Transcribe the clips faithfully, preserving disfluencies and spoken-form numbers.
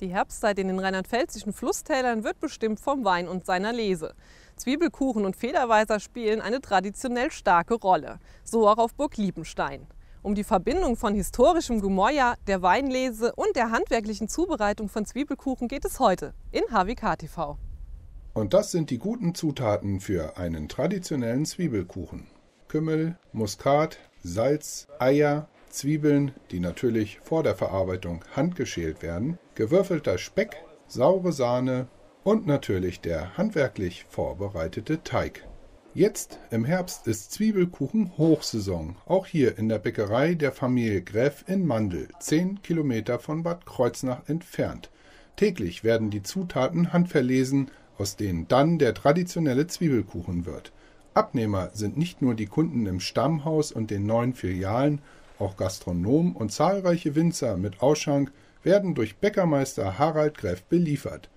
Die Herbstzeit in den rheinland-pfälzischen Flusstälern wird bestimmt vom Wein und seiner Lese. Zwiebelkuchen und Federweißer spielen eine traditionell starke Rolle, so auch auf Burg Liebenstein. Um die Verbindung von historischem Gemäuer, der Weinlese und der handwerklichen Zubereitung von Zwiebelkuchen geht es heute in H W K T V. Und das sind die guten Zutaten für einen traditionellen Zwiebelkuchen. Kümmel, Muskat, Salz, Eier, Zwiebeln, die natürlich vor der Verarbeitung handgeschält werden, gewürfelter Speck, saure Sahne und natürlich der handwerklich vorbereitete Teig. Jetzt im Herbst ist Zwiebelkuchen Hochsaison, auch hier in der Bäckerei der Familie Greff in Mandel, zehn Kilometer von Bad Kreuznach entfernt. Täglich werden die Zutaten handverlesen, aus denen dann der traditionelle Zwiebelkuchen wird. Abnehmer sind nicht nur die Kunden im Stammhaus und den neuen Filialen, auch Gastronomen und zahlreiche Winzer mit Ausschank werden durch Bäckermeister Harald Greff beliefert.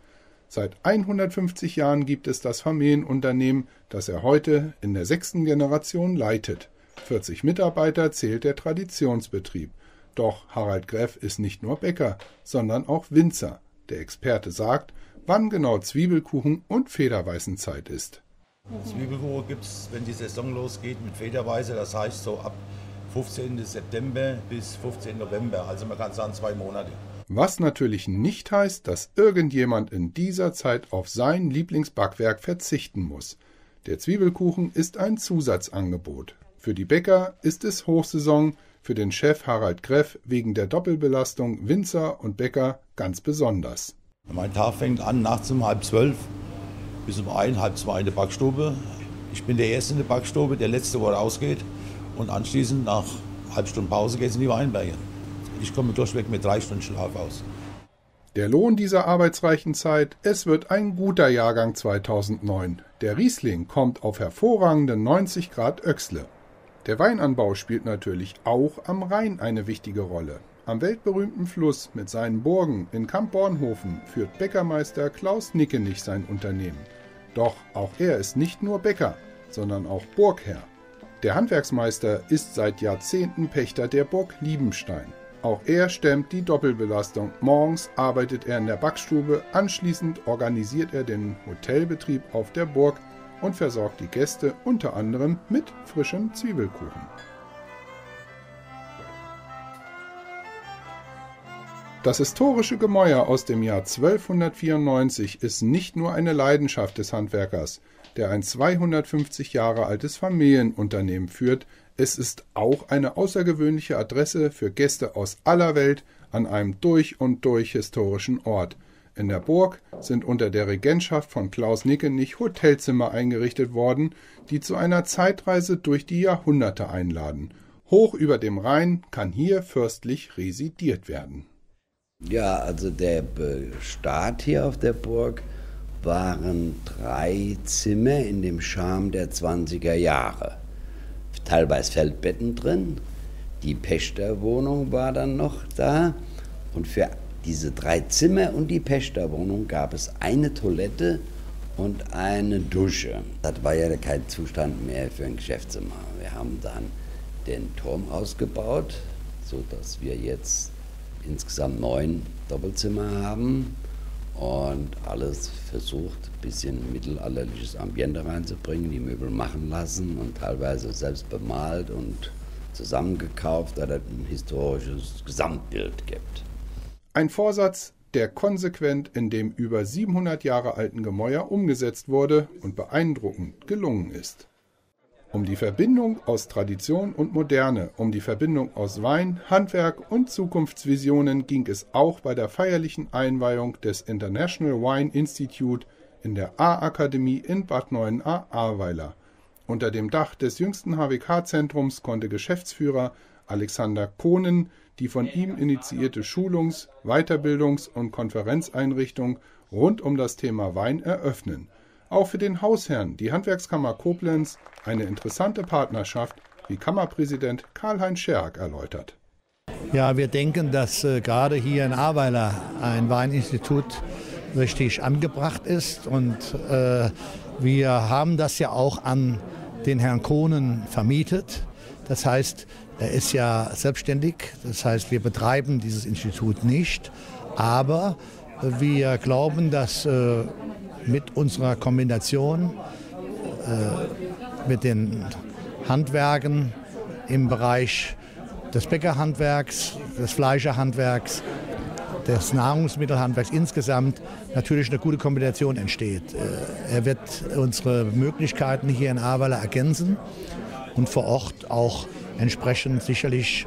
Seit hundertfünfzig Jahren gibt es das Familienunternehmen, das er heute in der sechsten Generation leitet. vierzig Mitarbeiter zählt der Traditionsbetrieb. Doch Harald Greff ist nicht nur Bäcker, sondern auch Winzer. Der Experte sagt, wann genau Zwiebelkuchen- und Federweißenzeit ist. Zwiebelkuchen gibt es, wenn die Saison losgeht, mit Federweißer, das heißt so ab fünfzehnten September bis fünfzehnten November, also man kann sagen zwei Monate. Was natürlich nicht heißt, dass irgendjemand in dieser Zeit auf sein Lieblingsbackwerk verzichten muss. Der Zwiebelkuchen ist ein Zusatzangebot. Für die Bäcker ist es Hochsaison, für den Chef Harald Greff wegen der Doppelbelastung Winzer und Bäcker ganz besonders. Mein Tag fängt an nachts um halb zwölf bis um ein, halb zwei in der Backstube. Ich bin der Erste in der Backstube, der Letzte, wo er rausgeht. Und anschließend nach einer halben Stunde Pause geht es in die Weinberge. Ich komme durchweg mit drei Stunden Schlaf aus. Der Lohn dieser arbeitsreichen Zeit, es wird ein guter Jahrgang zweitausendneun. Der Riesling kommt auf hervorragende neunzig Grad Oechsle. Der Weinanbau spielt natürlich auch am Rhein eine wichtige Rolle. Am weltberühmten Fluss mit seinen Burgen in Kamp-Bornhofen führt Bäckermeister Klaus Nickenich sein Unternehmen. Doch auch er ist nicht nur Bäcker, sondern auch Burgherr. Der Handwerksmeister ist seit Jahrzehnten Pächter der Burg Liebenstein. Auch er stemmt die Doppelbelastung. Morgens arbeitet er in der Backstube, anschließend organisiert er den Hotelbetrieb auf der Burg und versorgt die Gäste unter anderem mit frischem Zwiebelkuchen. Das historische Gemäuer aus dem Jahr zwölfhundertvierundneunzig ist nicht nur eine Leidenschaft des Handwerkers, der ein zweihundertfünfzig Jahre altes Familienunternehmen führt. Es ist auch eine außergewöhnliche Adresse für Gäste aus aller Welt an einem durch und durch historischen Ort. In der Burg sind unter der Regentschaft von Klaus Nickenich Hotelzimmer eingerichtet worden, die zu einer Zeitreise durch die Jahrhunderte einladen. Hoch über dem Rhein kann hier fürstlich residiert werden. Ja, also der Start hier auf der Burg waren drei Zimmer in dem Charme der zwanziger Jahre. Teilweise Feldbetten drin, die Pächterwohnung war dann noch da und für diese drei Zimmer und die Pächterwohnung gab es eine Toilette und eine Dusche. Das war ja kein Zustand mehr für ein Geschäftszimmer. Wir haben dann den Turm ausgebaut, sodass wir jetzt insgesamt neun Doppelzimmer haben und alles versucht, ein bisschen mittelalterliches Ambiente reinzubringen, die Möbel machen lassen und teilweise selbst bemalt und zusammengekauft, da es ein historisches Gesamtbild gibt. Ein Vorsatz, der konsequent in dem über siebenhundert Jahre alten Gemäuer umgesetzt wurde und beeindruckend gelungen ist. Um die Verbindung aus Tradition und Moderne, um die Verbindung aus Wein, Handwerk und Zukunftsvisionen ging es auch bei der feierlichen Einweihung des International Wine Institute in der Ahr-Akademie in Bad Neuenahr-Ahrweiler. Unter dem Dach des jüngsten H W K-Zentrums konnte Geschäftsführer Alexander Kohnen die von ihm initiierte Schulungs-, Weiterbildungs- und Konferenzeinrichtung rund um das Thema Wein eröffnen. Auch für den Hausherrn, die Handwerkskammer Koblenz, eine interessante Partnerschaft, wie Kammerpräsident Karl-Heinz Scherk erläutert. Ja, wir denken, dass äh, gerade hier in Ahrweiler ein Weininstitut richtig angebracht ist. Und äh, wir haben das ja auch an den Herrn Kohnen vermietet. Das heißt, er ist ja selbstständig. Das heißt, wir betreiben dieses Institut nicht, aber Wir glauben, dass äh, mit unserer Kombination äh, mit den Handwerken im Bereich des Bäckerhandwerks, des Fleischerhandwerks, des Nahrungsmittelhandwerks insgesamt natürlich eine gute Kombination entsteht. Er wird unsere Möglichkeiten hier in Ahrweiler ergänzen und vor Ort auch entsprechend sicherlich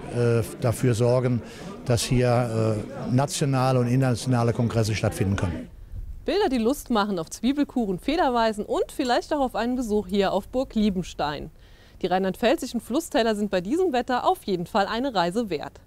dafür sorgen, dass hier nationale und internationale Kongresse stattfinden können. Bilder, die Lust machen auf Zwiebelkuchen, Federweißen und vielleicht auch auf einen Besuch hier auf Burg Liebenstein. Die rheinland-pfälzischen Flusstäler sind bei diesem Wetter auf jeden Fall eine Reise wert.